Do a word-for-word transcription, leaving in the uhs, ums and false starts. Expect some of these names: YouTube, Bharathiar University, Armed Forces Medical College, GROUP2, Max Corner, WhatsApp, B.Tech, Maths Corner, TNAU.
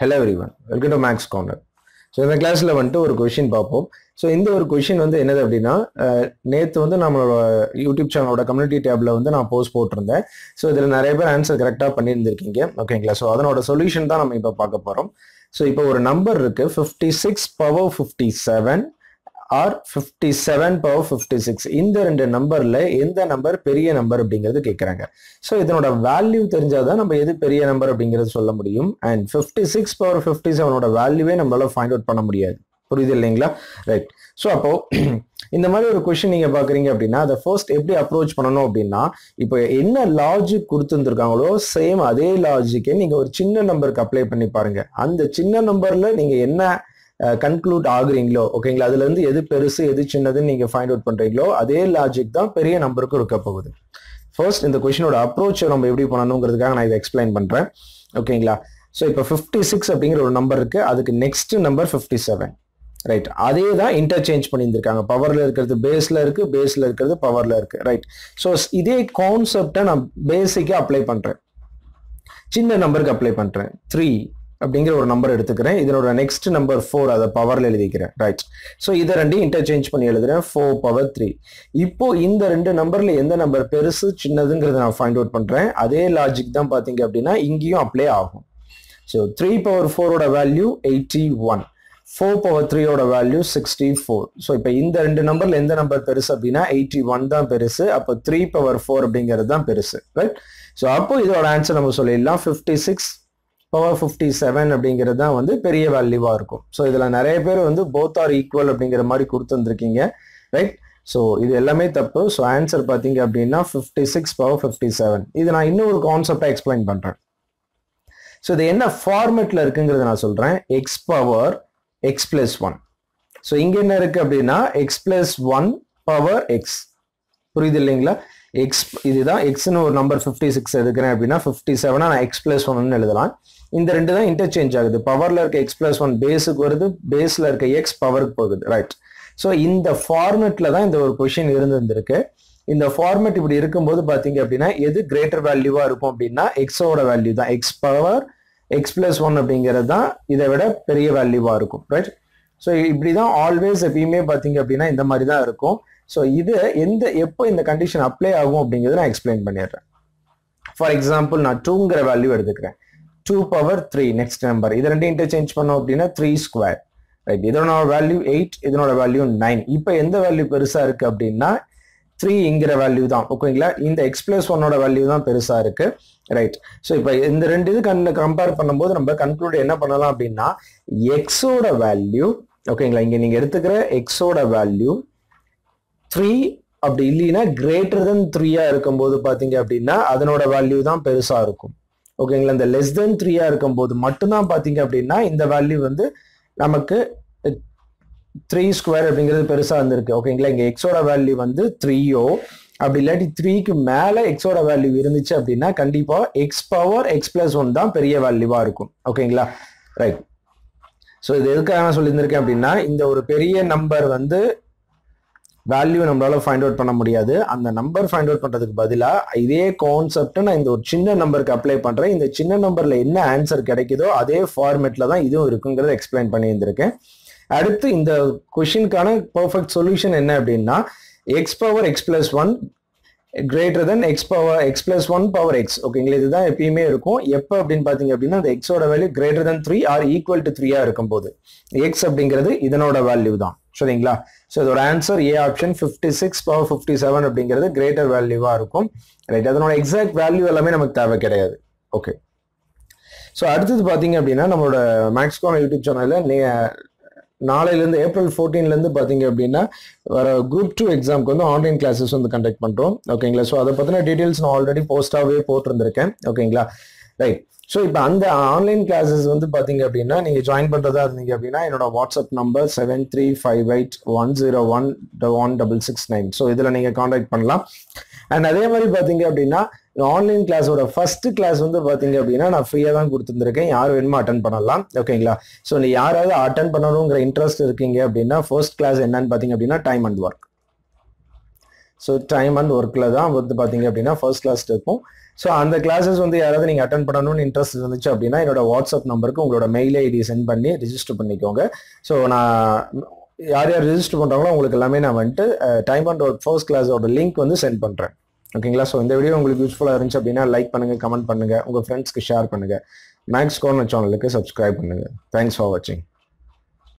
Hello everyone, welcome to Max Corner. So in the class la vandu or question paapom. So indha or question vandu enadhu appadina nethu vandu nammala YouTube channel oda community tab la vandu na post potrundhen. So idhula nariya per answer correct ah pannirundhirkeenga. Okayla, so adanoda solution da namm ipo paaka porom. So ipo or number irukku fifty-six power fifty-seven or fifty-seven power fifty-six. இந்த ரெண்டு நம்பர்ல எந்த number பெரிய number அப்படிங்கிறது கேக்குறாங்க. So இதனோட value தெரிஞ்சாதான் நம்ம எது பெரிய நம்பர் அப்படிங்கறது சொல்ல முடியும். and fifty-six power fifty-seven ஓட வேல்யூவே நம்மால ஃபைண்ட் அவுட் பண்ண முடியாது. புரியுது இல்லீங்களா? ரைட். சோ அப்போ இந்த மாதிரி ஒரு क्वेश्चन நீங்க பாக்குறீங்க அப்படினா the first எப்படி அப்ரோச் பண்ணனும் அப்படினா இப்போ என்ன லாஜிக் கொடுத்துந்திருக்காங்களோ சேம் அதே லாஜிக்கே நீங்க ஒரு சின்ன நம்பருக்கு அப்ளை பண்ணி பாருங்க. அந்த சின்ன நம்பர்ல நீங்க என்ன கன்க்ளூட் ஆகுறீங்களோ ஓகேங்களா அதுல இருந்து எது பெருசு எது சின்னதுன்னு நீங்க ஃபைண்ட் அவுட் பண்றீங்களோ அதே லாஜிக் தான் பெரிய நம்பருக்கு இருக்க போகுது. ஃபர்ஸ்ட் இந்த क्वेश्चनோட அப்ரோச் நம்ம எப்படி பண்ணனும்ங்கிறதுக்காக நான் இத எக்ஸ்பிளைன் பண்றேன். ஓகேங்களா? சோ இப்போ fifty-six அப்படிங்கற ஒரு நம்பர் இருக்கு. அதுக்கு நெக்ஸ்ட் நம்பர் fifty-seven. ரைட். அதே தான் இன்டர்சேஞ்ச் பண்ணி இருக்காங்க. பவர்ல இருக்குது பேஸ்ல இருக்கு, பேஸ்ல இருக்குது பவர்ல இருக்கு. ரைட். சோ இதே கான்செப்ட நான் பேசிக்கா அப்ளை பண்றேன். சின்ன நம்பருக்கு அப்ளை பண்றேன். three அப்படிங்கற ஒரு நம்பர் எடுத்துக்கிறேன். இதனோட நெக்ஸ்ட் நம்பர் four அத பவர்ல எழுதிக்கிறேன். ரைட். சோ இத ரெண்டு இன்டர்சேஞ்ச் பண்ணி எழுதுறேன் four power three. இப்போ இந்த ரெண்டு நம்பர்ல எந்த நம்பர் பெருசு சின்னதுங்கறத நான் ஃபைண்ட் அவுட் பண்றேன். அதே லாஜிக் தான் பாத்தீங்க அப்படினா இங்கேயும் அப்ளை ஆகும். சோ three power four ஓட value eighty-one, four power three ஓட வேல்யூ sixty-four. சோ இப்போ இந்த ரெண்டு நம்பர்ல எந்த நம்பர் பெருசு அப்படினா eighty-one தான் பெருசு. அப்ப three power four அப்படிங்கறது தான் பெருசு. ரைட். சோ அப்போ இதோட ஆன்சர் நம்ம சொல்லிடலாம் fifty-six power fifty-seven அப்படிங்கிறது தான் வந்து பெரிய வேல்யூவா இருக்கும். சோ இதுல நிறைய பேர் வந்து both are equal அப்படிங்கிற மாதிரி கொடுத்துந்திருக்கீங்க. ரைட். சோ இது எல்லாமே தப்பு. சோ ஆன்சர் பாத்தீங்க அப்படின்னா fifty-six power fifty-seven. இது நான் இன்னொரு கான்செப்ட்டை எக்ஸ்பிளைன் பண்றேன். சோ இது என்ன ஃபார்மட்ல இருக்குங்கறத நான் சொல்றேன். x power x plus one. So இங்க என்ன இருக்கு அப்படின்னா x plus one power x. புரியுது இல்லீங்களா? x இதுதான் x ன்னு ஒரு நம்பர் fifty-six எடுக்கிறேன் அப்படினா fifty-seven நான் x plus one ன்னு எழுதலாம். இந்த ரெண்டு தான் இன்டர்சேஞ்ச் ஆகுது. பவர்ல இருக்க x plus one பேஸ்க்கு வருது, பேஸ்ல இருக்க x பவருக்கு போகுது. ரைட். சோ இந்த ஃபார்மட்ல தான் இந்த ஒரு क्वेश्चन இருந்திருக்கு. இந்த ஃபார்மட் இப்படி இருக்கும்போது பாத்தீங்க அப்படினா எது கிரேட்டர் வேல்யூவா இருக்கும் அப்படினா x ஓட வேல்யூ தான் x power x plus one அப்படிங்கிறது தான் இதைவிட பெரிய வேல்யூவா இருக்கும். ரைட். சோ இப்படி தான் ஆல்வேஸ் எப்பயுமே பாத்தீங்க அப்படினா இந்த மாதிரி தான் இருக்கும். So இது எந்த எப்போ இந்த கண்டிஷன் அப்ளை ஆகும் அப்படிங்கறது நான் எக்ஸ்பிளைன் பண்ணிடுறேன். ஃபார் எக்ஸாம்பிள் நான் twoங்கற வேல்யூ எடுத்துக்கிறேன். two power three next number. இத ரெண்டு இன்டர்சேஞ்ச் பண்ணோம் அப்படினா three square. ரைட். இதனோட வேல்யூ eight, இதனோட வேல்யூ nine. இப்போ எந்த வேல்யூ பெருசா இருக்கு அப்படினா threeங்கற வேல்யூ தான். ஓகேங்களா? இந்த x plus one ஓட வேல்யூ தான் பெருசா இருக்கு. ரைட். சோ இப்போ இந்த ரெண்டு இது கம்பேர் பண்ணும்போது நம்ம கன்க்ளூட் என்ன பண்ணலாம் அப்படினா x ஓட வேல்யூ ஓகேங்களா இங்க நீங்க எடுத்துக்கிற x ஓட வேல்யூ three அப்படி இல்லைனா greater than three-ஆ இருக்கும்போது பாத்தீங்க அப்படின்னா அதனோட வேல்யூ தான் பெருசா இருக்கும். ஓகேங்களா? இந்த less than three-ஆ இருக்கும்போது மட்டும் தான் பாத்தீங்க அப்படின்னா இந்த வேல்யூ வந்து நமக்கு three square அப்படிங்கிறது பெருசா இருந்திருக்கு. ஓகேங்களா? இங்க x ஓட வேல்யூ வந்து three-ஓ அப்படி இல்லாட்டி three-க்கு மேல x ஓட வேல்யூ இருந்துச்சு அப்படின்னா கண்டிப்பா x power x plus one தான் பெரிய வேல்யூவா இருக்கும். ஓகேங்களா? ரைட். சோ இது எதுக்காக நான் சொல்லியிருக்கேன் அப்படின்னா இந்த ஒரு பெரிய நம்பர் வந்து வேல்யூ நம்மளால ஃபைண்ட் அவுட் பண்ண முடியாது. அந்த நம்பர் ஃபைண்ட் அவுட் பண்றதுக்கு பதிலா இதே கான்செப்ட் நான் இந்த ஒரு சின்ன நம்பருக்கு அப்ளை பண்றேன். இந்த சின்ன நம்பர்ல என்ன ஆன்சர் கிடைக்குதோ அதே ஃபார்மேட்ல தான் இதுவும் இருக்குங்கறத எக்ஸ்பிளைன் பண்ணி இருந்திருக்கேன். அடுத்து இந்த क्वेश्चनக்கான பெர்ஃபெக்ட் சொல்யூஷன் என்ன அப்படின்னா x power x plus one greater than x power x plus one power x. ஓகேங்களா? இதுதான் எப்பயுமே இருக்கும். எப்ப அப்படினு பாத்தீங்க அப்படின்னா அந்த x ஓட value greater than three or equal to three-ஆ இருக்கும்போது x அப்படிங்கிறது இதனோட வேல்யூ தான். சரிங்களா? சோ இதோட answer A option fifty-six power fifty-seven அப்படிங்கிறது கிரேட்டர் வேல்யூவா இருக்கும். ரைட். அதனோட எக்ஸாக்ட் வேல்யூ எல்லாமே நமக்கு தேவை கிடையாது. ஓகே. சோ அடுத்து பாத்தீங்க அப்படின்னா நம்மளோட மேக்ஸ் கார்னர் YouTube சேனல்ல நாளையில இருந்து ஏப்ரல் fourteenth ல இருந்து பாத்தீங்க அப்படின்னா வர குரூப் two எக்ஸாம்க்கு வந்து ஆன்லைன் கிளாसेस வந்து கண்டக்ட் பண்றோம். ஓகேங்களா? சோ அத பத்தின டீடைல்ஸ் நான் ஆல்ரெடி போஸ்டாவே போட்டுருந்திருக்கேன். ஓகேங்களா? ரைட். சோ இப்போ அந்த ஆன்லைன் கிளாसेस வந்து பாத்தீங்க அப்படின்னா நீங்க ஜாயின் பண்றதா இருந்தீங்க அப்படின்னா என்னோட WhatsApp number seven three five eight one zero one one six six nine. So இதல நீங்க கான்டாக்ட் பண்ணலாம். அண்ட் அதே மாதிரி பாத்தீங்க அப்படின்னா ஆன்லைன் கிளாஸோட ஃபர்ஸ்ட் கிளாஸ் வந்து பாத்தீங்க அப்படின்னா நான் ஃப்ரீயா தான் கொடுத்துருக்கேன். யார் வேணுமோ அட்டெண்ட் பண்ணலாம். ஓகேங்களா? சோ நீ யாராவது அட்டெண்ட் பண்ணணும்ங்கிற இன்ட்ரெஸ்ட் இருக்கீங்க அப்படின்னா ஃபர்ஸ்ட் கிளாஸ் என்னன்னு பாத்தீங்க அப்படின்னா time and work. So time and work la dhaan vandhu pathinga appadina first class irukum. So and the classes vandhu yaradhu neenga attend pannanum interest irundhuchu appadina enoda WhatsApp number ku ungala mail id send panni register pannikonga. So na yaar yaar register pandranga ungalku ellame na vandu time and work first class oda link vandhu send pandren. Okay la, so indha video ungalku useful ah irundhuchu appadina like pannunga, comment pannunga, unga friends ku share pannunga, Max Corner channel ku subscribe pannunga. Thanks for watching.